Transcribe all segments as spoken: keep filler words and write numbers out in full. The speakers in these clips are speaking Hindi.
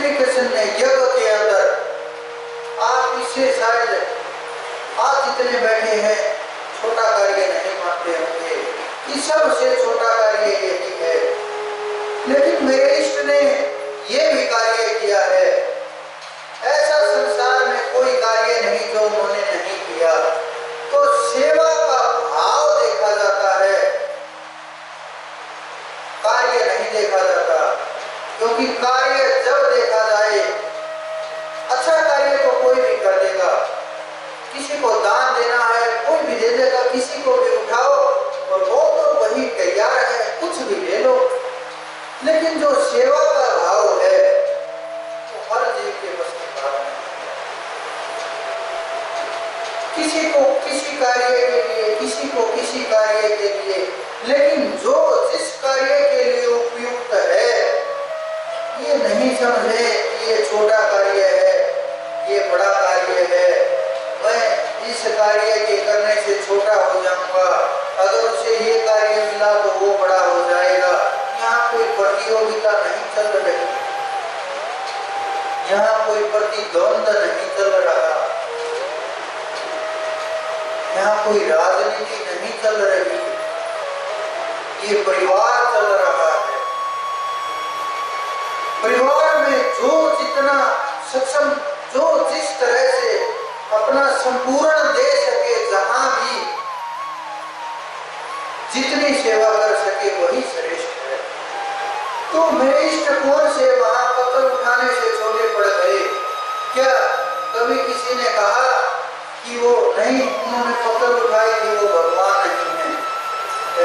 श्री कृष्ण ने यज्ञ के अंदर आप पीछे साइड आज जितने बैठे हैं छोटा कार्य नहीं मानते होंगे, इस सबसे छोटा कार्य यही है। लेकिन मेरे इष्ट ने ये भी कार्य किया है, ऐसा संसार में कोई कार्य नहीं जो उन्होंने नहीं किया। तो सेवा का भाव देखा जाता है, कार्य नहीं देखा जाता, क्योंकि कार्य जब देखा जाए, अच्छा कार्य को कोई भी कर देगा। किसी को दान देना है कोई भी दे देगा, किसी को भी उठाओ और वो तो वही तैयार है, कुछ भी ले लो। लेकिन जो सेवा का भाव है वो हर जीव के बस की बात नहीं। किसी को किसी कार्य के लिए, किसी को किसी कार्य के लिए, लेकिन जो जिस कार्य के लिए उपयुक्त है ये नहीं समझे कि ये छोटा कार्य है, ये बड़ा कार्य है, मैं इस कार्य के करने से छोटा हो जाऊंगा, अगर उसे ये कार्य मिला तो वो बड़ा हो जाएगा। यहाँ कोई प्रतियोगिता नहीं चल रही, यहाँ कोई प्रतिद्वंद्व नहीं चल रहा, यहाँ कोई राजनीति नहीं चल रही, ये परिवार चल रहा है। परिवार में जो जितना सक्षम, जो जिस तरह से अपना संपूर्ण दे सके, जहां भी जितनी सेवा कर सके वही श्रेष्ठ है। तो मेरे इष्ट कौन से वहां पत्थर उठाने से छोटे पड़ गए? क्या कभी किसी ने कहा कि वो नहीं, उन्होंने पत्थर उठाए कि वो भगवान नहीं है?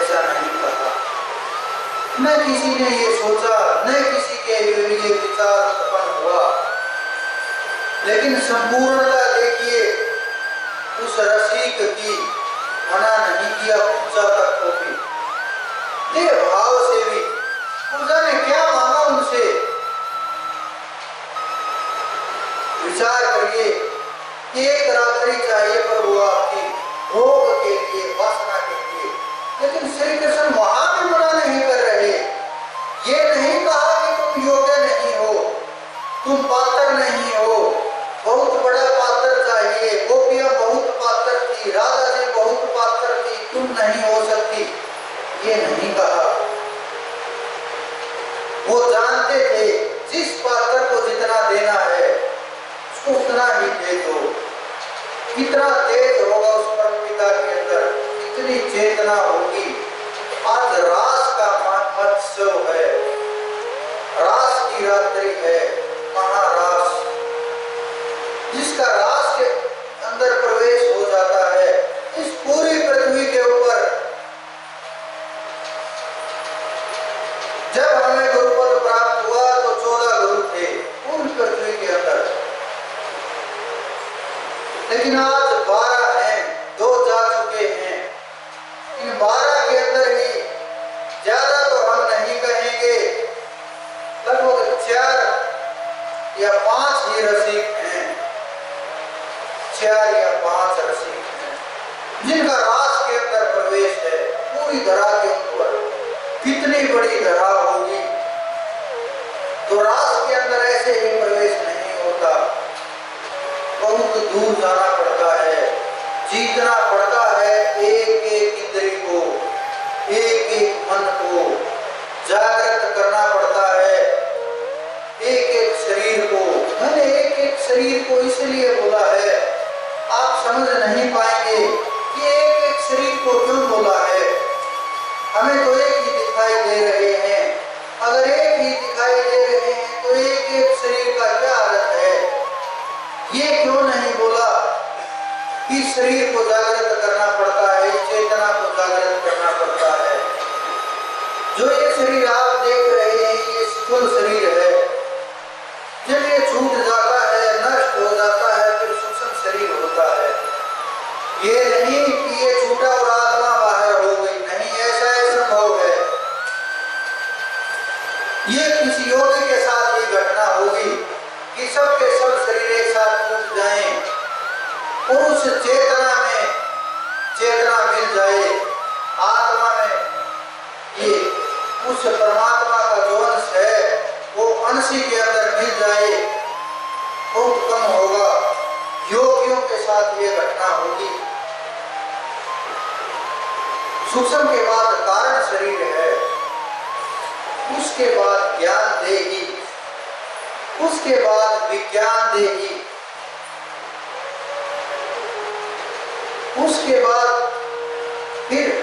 ऐसा नहीं कहा। न किसी ने ये सोचा, न किसी के लिए विचार उत्पन्न हुआ। लेकिन संपूर्णता देखिए उस रसिक की, मना नहीं किया पूजा तक को भी, दे भाव से भी। पूजा ने क्या मांगा उनसे? विचार करिए, एक रात्रि चाहिए प्रभु आपकी भोग के लिए, वासना के लिए। लेकिन श्री कृष्ण वहां भी मना नहीं कर रहे। ये नहीं कहा कि तुम योग्य नहीं हो, तुम पात्र नहीं हो, बहुत बड़ा पात्र चाहिए, गोपियां बहुत पात्र थी, राधा जी बहुत पात्र थी, तुम नहीं हो सकती, ये नहीं कहा। वो जानते थे जिस पात्र को जितना देना है उसको उतना ही दे दो। कितना तेज होगा उस पर पिता के अंदर, कितनी चेतना होगी। आज रास का महोत्सव है, रास की रात्रि है, महारास। जिसका रास के अंदर प्रवेश हो जाता है, इस पूरी पृथ्वी के ऊपर जब हमें गुरुपद प्राप्त हुआ तो चौदह गुरु थे पूरी पृथ्वी के अंदर, लेकिन आज बारह हैं, दो जा चुके हैं। इन बारह के अंदर ही ज्यादा तो हम नहीं कहेंगे, लगभग चार या पांच ही रसिक हैं, चार या पांच रसिक हैं जिनका रास के अंदर प्रवेश है। पूरी धरा के ऊपर कितनी बड़ी धरा होगी, तो रास के अंदर ऐसे ही प्रवेश नहीं होता, बहुत दूर जाना पड़ता है, जीतना पड़ता है। एक एक इंद्री को, एक एक मन को जागृत करना पड़ता है, एक एक शरीर को। मैंने एक एक शरीर को इसलिए बोला है, आप समझ नहीं पाएंगे कि एक एक शरीर को क्यों बोला है। हमें तो एक ही दिखाई दे रहे हैं, अगर एक ही दिखाई दे रहे हैं तो एक एक शरीर का क्या अर्थ है? ये क्यों नहीं बोला कि शरीर को जागृत करना पड़ता है, चेतना को जागृत करना पड़ता है। जो ये शरीर आप देख रहे हैं ये स्थूल शरीर है, जब ये छूट जाता है, नष्ट हो जाता है, फिर सूक्ष्म शरीर होता है। ये नहीं कि ये छूटा और आत्मा बाहर हो गई, नहीं, ऐसा असंभव है। ये किसी योगी के साथ ही घटना होगी कि सबके सब शरीर एक साथ टूट जाए, उस चेतना में चेतना मिल जाए, आत्मा में ये उस परमात्मा का जो अंश है वो मनसी के अंदर मिल जाए बहुत कम होगा। योगियों के साथ ये घटना होगी। सूक्ष्म के बाद कारण शरीर है, उसके बाद ज्ञान देगी, उसके बाद विज्ञान देगी, उसके बाद फिर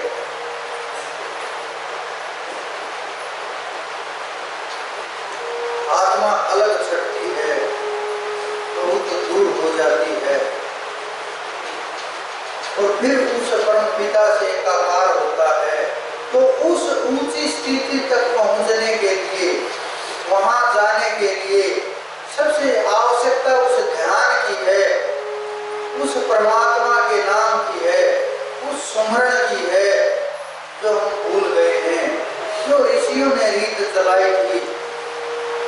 आत्मा अलग छटती है, बहुत दूर हो जाती है और फिर उस परम पिता से एकाकार होता है। तो उस ऊंची स्थिति तक पहुंचने के लिए, वहां जाने के लिए सबसे आवश्यकता उस ध्यान की है, उस परमात्मा के नाम की है, उस स्मरण की है जो हम भूल गए हैं, जो ऋषियों ने रीत चलाई थी,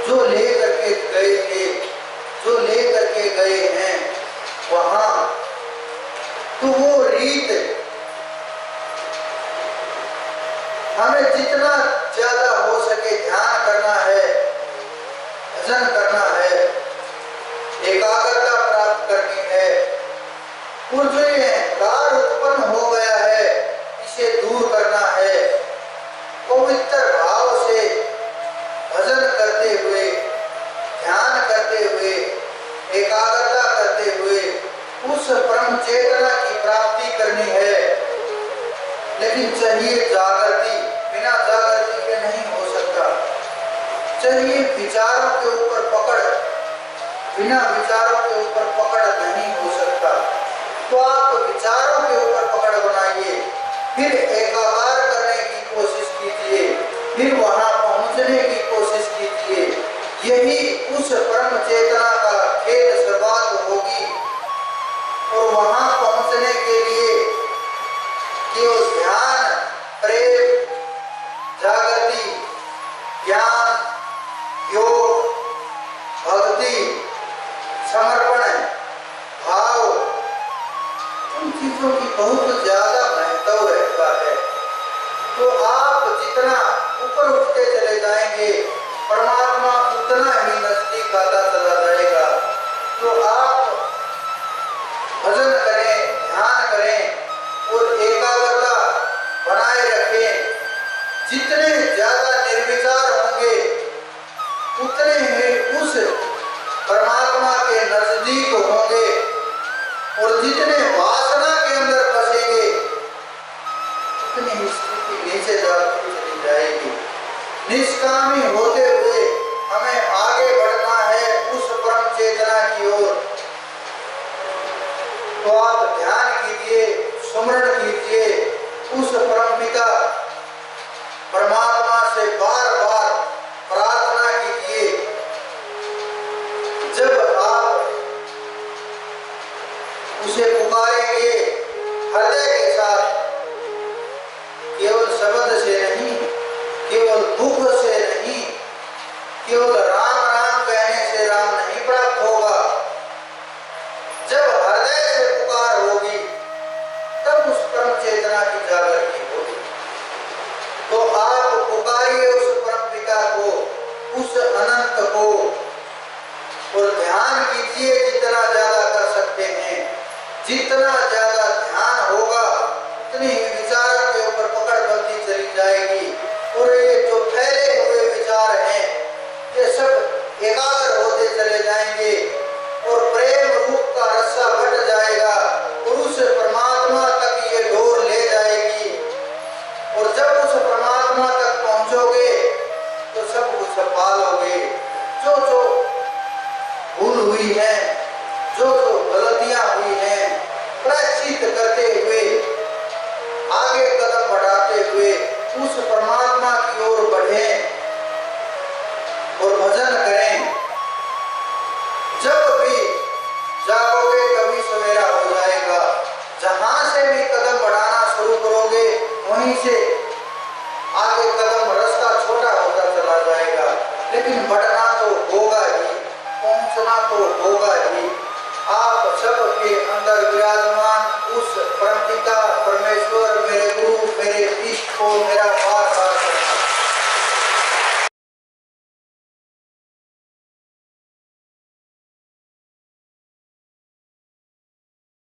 जो ले करके गए थे, जो ले करके गए हैं वहाँ। तो वो रीत हमें जितना ज्यादा हो सके ध्यान करना है, भजन करना है, एकाग्रता प्राप्त करनी है। अहंकार उत्पन्न हो गया है, इसे दूर करना है। पवित्र भाव से भजन करते हुए, ध्यान करते हुए, एकाग्रता करते हुए उस परम चेतना की प्राप्ति करनी है। लेकिन चाहिए जागृति, बिना जागृति के नहीं हो सकता। चाहिए विचारों के ऊपर पकड़, बिना विचारों के ऊपर पकड़ नहीं हो सकता। तो आप विचारों के ऊपर पकड़ बनाइए, फिर एकाकार करने की कोशिश कीजिए, फिर वहां पहुंचने की कोशिश कीजिए। यही उस परम चेतना का खेल सर्वांग होगी। और वहां पहुंचने के लिए केवल ध्यान, प्रेम, जागृति, ज्ञान, योग, भक्ति, समर्पण भाव, चीजों की बहुत ज्यादा महत्व रहता है। तो आप जितना ऊपर उठते चले जाएंगे, परमात्मा उतना ही नजदीक आता चला जाएगा। तो आप भजन करें, ध्यान करें और एकाग्रता बनाए रखें। जितने ज्यादा निर्विचार होंगे, उतने ही उस परमात्मा के नजदीक होंगे। और जितने वासना के अंदर फंसेंगे, उतनी ही स्थिति नीचे जाती चली जाएगी। निष्कामी होते हुए हमें आगे बढ़ना है उस परम चेतना की ओर। तो आप ध्यान कीजिए, स्मरण कीजिए, उस परम पिता परमात्मा से बार बार प्रार्थना कीजिए। जब उसे पुकारेंगे हृदय के साथ, केवल शब्द से नहीं, केवल दुख से नहीं, केवल राम राम कहने से राम नहीं प्राप्त होगा। जब हृदय से पुकार होगी, तब उस परम चेतना की जागृति होगी। तो आप पुकारिए उस परम पिता को, उस अनंत को, और ध्यान कीजिए जितना ज्यादा कर सकते हैं। जितना ज्यादा ध्यान होगा, उतनी ही विचार के ऊपर पकड़ बनती चली जाएगी। और ये जो फैले हुए विचार हैं, ये सब एकाग्र होते चले जाएंगे और प्रेम रूप का रस्सा बट जाएगा और उस परमात्मा तक ये डोर ले जाएगी। और जब उस परमात्मा तक पहुंचोगे, तो सब कुछ संभालोगे। जो जो भूल हुई है, जो जो गलतियां हुई हैं, प्रायश्चित करते हुए, आगे कदम बढ़ाते हुए उस परमात्मा की ओर बढ़े और भजन करें। जब भी जागोगे, तभी सवेरा हो जाएगा। जहां से भी कदम बढ़ाना शुरू करोगे, वहीं से आगे कदम, रास्ता छोटा होता चला जाएगा। लेकिन बढ़ना तो होगा ही, पहुंचना तो होगा ही। आप सब के अंदर विराजमान उस परम पिता परमेश्वर, मेरे गुरु, मेरे इष्ट को मेरा